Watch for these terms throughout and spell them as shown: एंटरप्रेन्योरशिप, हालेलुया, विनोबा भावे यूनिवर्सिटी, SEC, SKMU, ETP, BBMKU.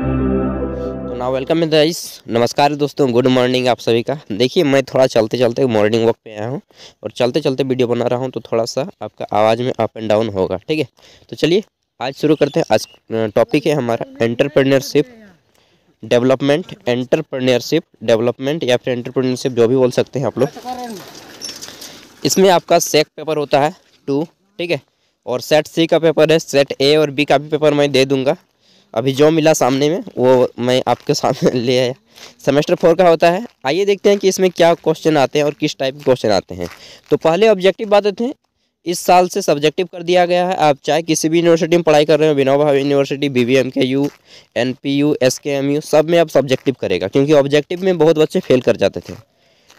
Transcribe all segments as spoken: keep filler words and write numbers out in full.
तो ना welcome in guys, नमस्कार दोस्तों, गुड मॉर्निंग आप सभी का। देखिए मैं थोड़ा चलते चलते मॉर्निंग वॉक पे आया हूँ और चलते चलते वीडियो बना रहा हूँ, तो थोड़ा सा आपका आवाज़ में अप एंड डाउन होगा, ठीक है। तो चलिए आज शुरू करते हैं। आज टॉपिक है हमारा एंटरप्रेन्योरशिप डेवलपमेंट, एंटरप्रेन्योरशिप डेवलपमेंट या फिर एंटरप्रेन्योरशिप जो भी बोल सकते हैं आप लोग। इसमें आपका सेक पेपर होता है टू, ठीक है, और सेट सी का पेपर है, सेट ए और बी का भी पेपर मैं दे दूंगा। अभी जो मिला सामने में वो मैं आपके सामने ले आया। सेमेस्टर फोर का होता है। आइए देखते हैं कि इसमें क्या क्वेश्चन आते हैं और किस टाइप के क्वेश्चन आते हैं। तो पहले ऑब्जेक्टिव बात होते हैं, इस साल से सब्जेक्टिव कर दिया गया है। आप चाहे किसी भी यूनिवर्सिटी में पढ़ाई कर रहे हो, विनोबा भावे यूनिवर्सिटी, B B M K U, N P U, S K M U, सब में आप सब्जेक्टिव करेगा, क्योंकि ऑब्जेक्टिव में बहुत बच्चे फेल कर जाते थे,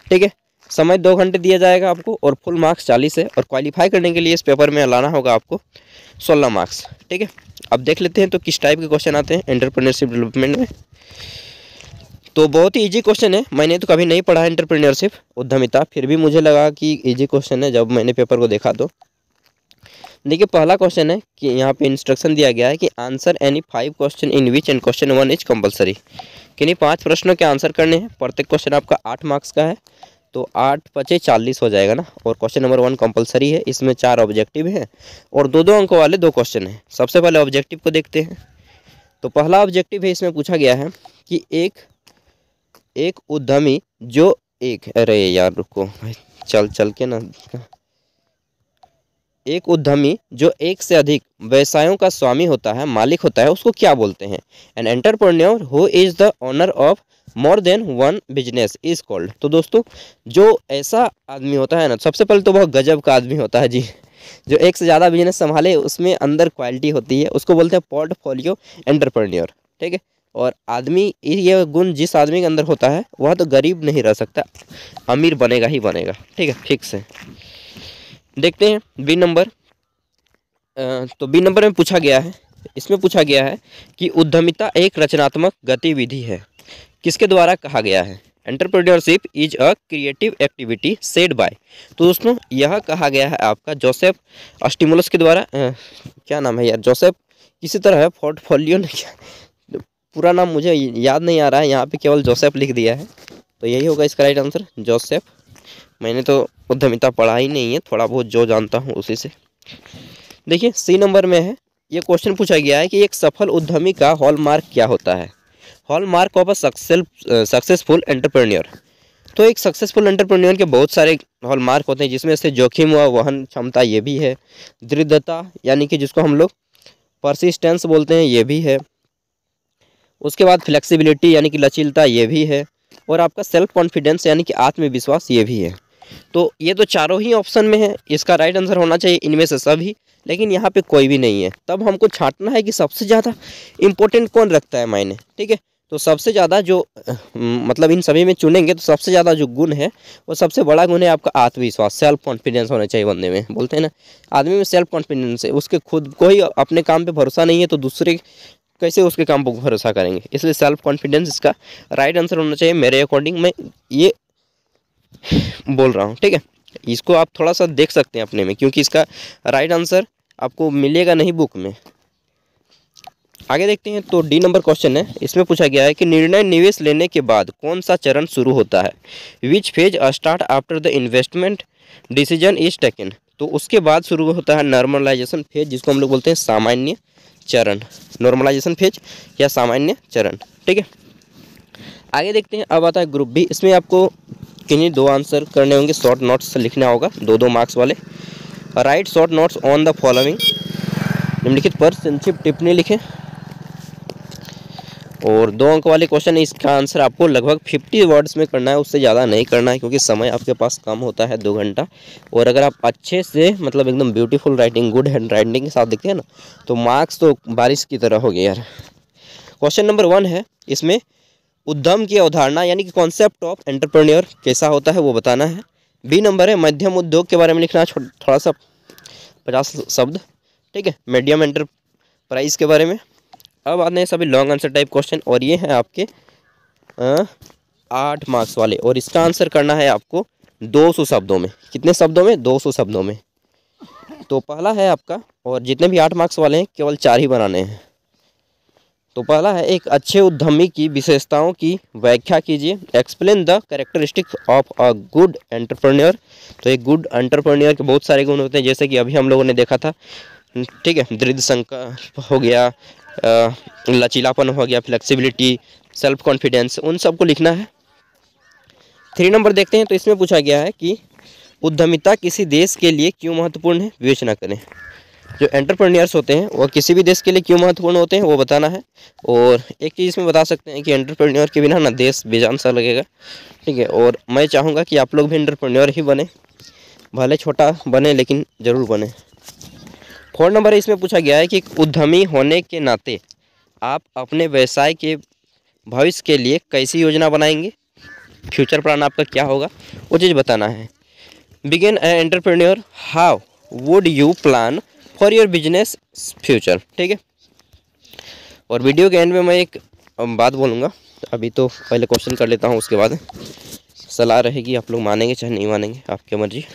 ठीक है। समय दो घंटे दिया जाएगा आपको और फुल मार्क्स चालीस है, और क्वालिफाई करने के लिए इस पेपर में लाना होगा आपको सोलह मार्क्स, ठीक है। अब देख लेते हैं तो किस टाइप के क्वेश्चन आते हैं एंटरप्रेन्योरशिप डेवलपमेंट में। तो बहुत ही इजी क्वेश्चन है, मैंने तो कभी नहीं पढ़ा एंटरप्रेन्योरशिप उद्यमिता, फिर भी मुझे लगा कि इजी क्वेश्चन है जब मैंने पेपर को देखा। तो देखिए पहला क्वेश्चन है कि यहाँ पे इंस्ट्रक्शन दिया गया है कि answer any five question in which and question one is compulsory, यानी पाँच प्रश्नों के आंसर करने हैं। प्रत्येक क्वेश्चन आपका आठ मार्क्स का है, तो आठ पचे चालीस हो जाएगा ना। और क्वेश्चन नंबर वन कंपलसरी है, इसमें चार ऑब्जेक्टिव हैं और दो दो अंकों वाले दो क्वेश्चन हैं। सबसे पहले ऑब्जेक्टिव को देखते हैं। तो पहला ऑब्जेक्टिव है, इसमें पूछा गया है कि एक एक उद्यमी जो एक अरे यार रुको चल चल के ना एक उद्यमी जो एक से अधिक व्यवसायों का स्वामी होता है, मालिक होता है, उसको क्या बोलते हैं। An entrepreneur who is the owner of more than one business is called. तो दोस्तों जो ऐसा आदमी होता है ना, सबसे पहले तो वह गजब का आदमी होता है जी, जो एक से ज़्यादा बिजनेस संभाले, उसमें अंदर क्वालिटी होती है, उसको बोलते हैं पोर्टफोलियो एंटरप्रेन्योर, ठीक है। और आदमी ये गुण जिस आदमी के अंदर होता है, वह तो गरीब नहीं रह सकता, अमीर बनेगा ही बनेगा, ठीक है, फिक्स है। देखते हैं बी नंबर। तो बी नंबर में पूछा गया है, इसमें पूछा गया है कि उद्यमिता एक रचनात्मक गतिविधि है, किसके द्वारा कहा गया है। एंटरप्रेन्योरशिप is a creative activity said by. तो दोस्तों यह कहा गया है आपका जोसेफ ऑस्टिमुलस के द्वारा। आ, क्या नाम है यार, जोसेफ किसी तरह है, पोर्टफोलियो नहीं, पूरा नाम मुझे याद नहीं आ रहा है, यहाँ पे केवल जोसेफ लिख दिया है, तो यही होगा इसका राइट आंसर, जोसेफ। मैंने तो उद्यमिता पढ़ा ही नहीं है, थोड़ा बहुत जो जानता हूँ उसी से। देखिए सी नंबर में है, ये क्वेश्चन पूछा गया है कि एक सफल उद्यमी का हॉलमार्क क्या होता है, hallmark of a successful entrepreneur. तो एक सक्सेसफुल एंटरप्रेन्योर के बहुत सारे हॉलमार्क होते हैं, जिसमें से जोखिम व वहन क्षमता ये भी है, दृढ़ता यानी कि जिसको हम लोग परसिस्टेंस बोलते हैं ये भी है, उसके बाद फ्लेक्सिबिलिटी यानी कि लचीलता ये भी है, और आपका सेल्फ कॉन्फिडेंस यानी कि आत्मविश्वास ये भी है। तो ये तो चारों ही ऑप्शन में है, इसका राइट आंसर होना चाहिए इनमें से सभी, लेकिन यहाँ पे कोई भी नहीं है। तब हमको छांटना है कि सबसे ज़्यादा इम्पोर्टेंट कौन रखता है मायने, ठीक है। तो सबसे ज़्यादा जो मतलब इन सभी में चुनेंगे तो सबसे ज़्यादा जो गुण है, वो सबसे बड़ा गुण है आपका आत्मविश्वास, सेल्फ कॉन्फिडेंस होना चाहिए बंदे में। बोलते हैं ना आदमी में सेल्फ कॉन्फिडेंस है, उसके खुद को ही अपने काम पे भरोसा नहीं है, तो दूसरे कैसे उसके काम पर भरोसा करेंगे, इसलिए सेल्फ कॉन्फिडेंस इसका राइट आंसर होना चाहिए मेरे अकॉर्डिंग, मैं ये बोल रहा हूँ, ठीक है। इसको आप थोड़ा सा देख सकते हैं अपने में, क्योंकि इसका राइट आंसर आपको मिलेगा नहीं बुक में। आगे देखते हैं तो डी नंबर क्वेश्चन है, इसमें पूछा गया है कि निर्णय निवेश लेने के बाद कौन सा चरण शुरू होता है, which phase start after the investment decision is taken. तो उसके बाद शुरू होता है नॉर्मलाइजेशन फेज, जिसको हम लोग बोलते हैं सामान्य चरण, नॉर्मलाइजेशन फेज या सामान्य चरण, ठीक है। आगे देखते हैं, अब आता है ग्रुप बी। इसमें आपको किन्हीं दो आंसर करने होंगे, शॉर्ट नोट्स लिखना होगा, दो दो मार्क्स वाले। Write short notes on the following, निम्नलिखित पर संक्षिप्त टिप्पणी लिखें, और दो अंक वाले क्वेश्चन, इसका आंसर आपको लगभग पचास वर्ड्स में करना है, उससे ज़्यादा नहीं करना है, क्योंकि समय आपके पास कम होता है, दो घंटा। और अगर आप अच्छे से मतलब एकदम beautiful writing, good hand writing के साथ देखते हैं ना, तो मार्क्स तो बारिश की तरह हो गए यार। क्वेश्चन नंबर वन है, इसमें उद्यम की अवधारणा यानी कि कॉन्सेप्ट ऑफ एंटरप्रेन्योर कैसा होता है वो बताना है। बी नंबर है, मध्यम उद्योग के बारे में लिखना है, थोड़ा सा पचास शब्द, ठीक है, मीडियम एंटरप्राइज के बारे में। अब आते हैं सभी लॉन्ग आंसर टाइप क्वेश्चन, और ये हैं आपके आठ मार्क्स वाले, और इसका आंसर करना है आपको दो सौ शब्दों में। कितने शब्दों में? दो सौ शब्दों में। तो पहला है आपका, और जितने भी आठ मार्क्स वाले हैं केवल चार ही बनाने हैं। तो पहला है, एक अच्छे उद्यमी की विशेषताओं की व्याख्या कीजिए। Explain the characteristics of a good entrepreneur. तो एक गुड एंटरप्रेन्योर के बहुत सारे गुण होते हैं, जैसे कि अभी हम लोगों ने देखा था, ठीक है, दृढ़ संकल्प हो गया, लचीलापन हो गया, फ्लेक्सिबिलिटी, सेल्फ कॉन्फिडेंस, उन सबको लिखना है। थ्री नंबर देखते हैं, तो इसमें पूछा गया है कि उद्यमिता किसी देश के लिए क्यों महत्वपूर्ण है, विवेचना करें। जो एंटरप्रेन्योर्स होते हैं वो किसी भी देश के लिए क्यों महत्वपूर्ण होते हैं वो बताना है। और एक चीज़ इसमें बता सकते हैं कि एंटरप्रेन्योर के बिना ना देश बेजान सा लगेगा, ठीक है। और मैं चाहूँगा कि आप लोग भी एंटरप्रेन्योर ही बने, भले छोटा बने लेकिन ज़रूर बने। फोर नंबर इसमें पूछा गया है कि उद्यमी होने के नाते आप अपने व्यवसाय के भविष्य के लिए कैसी योजना बनाएंगे, फ्यूचर प्लान आपका क्या होगा, वो चीज़ बताना है। Begin an entrepreneur, how would you plan for your business future, ठीक है। और वीडियो के एंड में मैं एक बात बोलूँगा, अभी तो पहले क्वेश्चन कर लेता हूँ, उसके बाद सलाह रहेगी, आप लोग मानेंगे चाहे नहीं मानेंगे, आपकी मर्जी।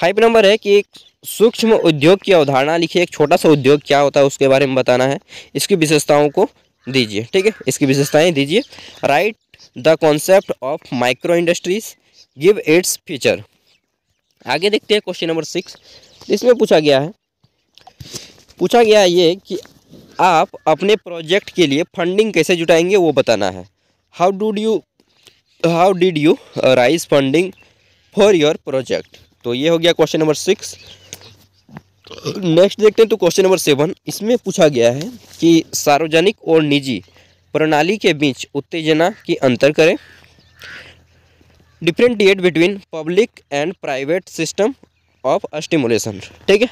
फाइव नंबर है कि एक सूक्ष्म उद्योग की अवधारणा लिखिए। एक छोटा सा उद्योग क्या होता है उसके बारे में बताना है, इसकी विशेषताओं को दीजिए, ठीक है, इसकी विशेषताएँ दीजिए। Write the concept of micro industries, give its feature. आगे देखते हैं क्वेश्चन नंबर सिक्स, इसमें पूछा गया है पूछा गया है ये कि आप अपने प्रोजेक्ट के लिए फंडिंग कैसे जुटाएंगे वो बताना है। How do you how did you raise funding for your project. तो ये हो गया क्वेश्चन नंबर सिक्स। नेक्स्ट देखते हैं तो क्वेश्चन नंबर सेवन, इसमें पूछा गया है कि सार्वजनिक और निजी प्रणाली के बीच उत्तेजना की अंतर करें। Differentiate between public and private system of stimulation, ठीक है।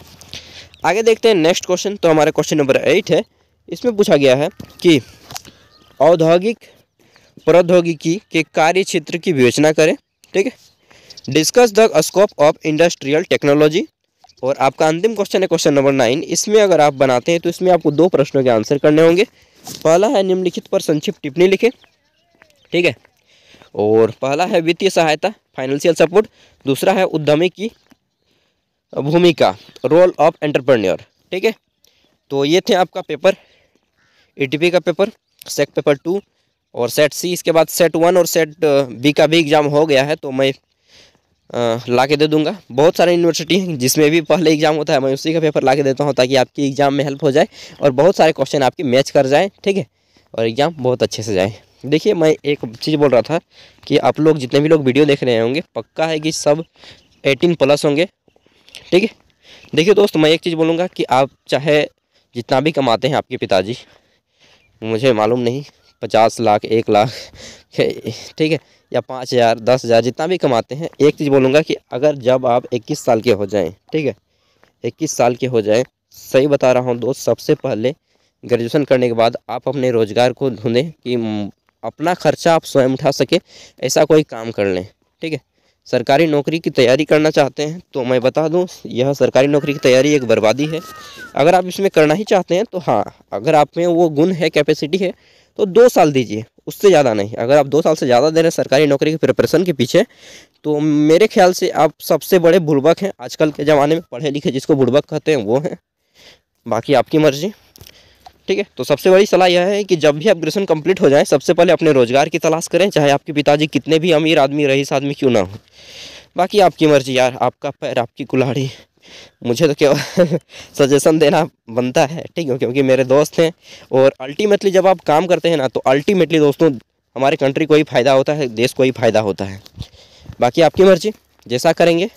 आगे देखते हैं नेक्स्ट क्वेश्चन, तो हमारा क्वेश्चन नंबर एट है। इसमें पूछा गया है कि औद्योगिक प्रौद्योगिकी के कार्य क्षेत्र की विवेचना करें, ठीक है। Discuss the scope of industrial technology. और आपका अंतिम क्वेश्चन है क्वेश्चन नंबर नाइन। इसमें अगर आप बनाते हैं तो इसमें आपको दो प्रश्नों के आंसर करने होंगे। पहला है निम्नलिखित पर संक्षिप्त टिप्पणी लिखें, ठीक है। और पहला है वित्तीय सहायता, फाइनेंशियल सपोर्ट। दूसरा है उद्यमी की भूमिका, रोल ऑफ एंटरप्रेन्योर, ठीक है। तो ये थे आपका पेपर, ई टी पी का पेपर, सेक पेपर टू और सेट सी। इसके बाद सेट वन और सेट बी का भी एग्ज़ाम हो गया है, तो मैं ला के दे दूंगा। बहुत सारे यूनिवर्सिटी हैं जिसमें भी पहले एग्ज़ाम होता है, मैं उसी का पेपर ला के देता हूँ ताकि आपकी एग्ज़ाम में हेल्प हो जाए और बहुत सारे क्वेश्चन आपके मैच कर जाएँ, ठीक है, और एग्ज़ाम बहुत अच्छे से जाए। देखिए, मैं एक चीज़ बोल रहा था कि आप लोग जितने भी लोग वीडियो देख रहे होंगे, पक्का है कि सब एटीन प्लस होंगे, ठीक है। देखिए दोस्त, मैं एक चीज़ बोलूँगा कि आप चाहे जितना भी कमाते हैं आपके पिताजी, मुझे मालूम नहीं पचास लाख, एक लाख, ठीक है, या पाँच हज़ार, दस हज़ार, जितना भी कमाते हैं, एक चीज़ बोलूँगा कि अगर जब आप इक्कीस साल के हो जाएं, ठीक है, इक्कीस साल के हो जाएं, सही बता रहा हूँ दोस्त, सबसे पहले ग्रेजुएशन करने के बाद आप अपने रोज़गार को ढूंढें कि अपना खर्चा आप स्वयं उठा सके, ऐसा कोई काम कर लें, ठीक है। सरकारी नौकरी की तैयारी करना चाहते हैं तो मैं बता दूं, यह सरकारी नौकरी की तैयारी एक बर्बादी है। अगर आप इसमें करना ही चाहते हैं तो हाँ, अगर आप में वो गुण है, कैपेसिटी है, तो दो साल दीजिए, उससे ज़्यादा नहीं। अगर आप दो साल से ज़्यादा दे रहे हैं सरकारी नौकरी की प्रिपरेशन के पीछे, तो मेरे ख्याल से आप सबसे बड़े बुड़बक हैं आजकल के ज़माने में। पढ़े लिखे जिसको बुड़बक कहते हैं वो हैं, बाकी आपकी मर्ज़ी, ठीक है। तो सबसे बड़ी सलाह यह है कि जब भी आप ग्रेजुएशन कंप्लीट हो जाए, सबसे पहले अपने रोज़गार की तलाश करें, चाहे आपके पिताजी कितने भी अमीर आदमी, रईस आदमी क्यों ना हो, बाकी आपकी मर्ज़ी यार, आपका पैर आपकी कुल्हाड़ी। मुझे तो क्या सजेशन देना बनता है, ठीक है, क्योंकि मेरे दोस्त हैं। और अल्टीमेटली जब आप काम करते हैं ना, तो अल्टीमेटली दोस्तों हमारे कंट्री को ही फ़ायदा होता है, देश को ही फ़ायदा होता है। बाकी आपकी मर्ज़ी, जैसा करेंगे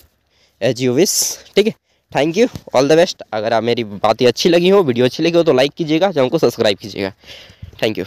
एज यू विश, ठीक है। Thank you, all the best. अगर आप मेरी बातें अच्छी लगी हो, वीडियो अच्छी लगी हो, तो लाइक कीजिएगा, चैनल को सब्सक्राइब कीजिएगा। Thank you.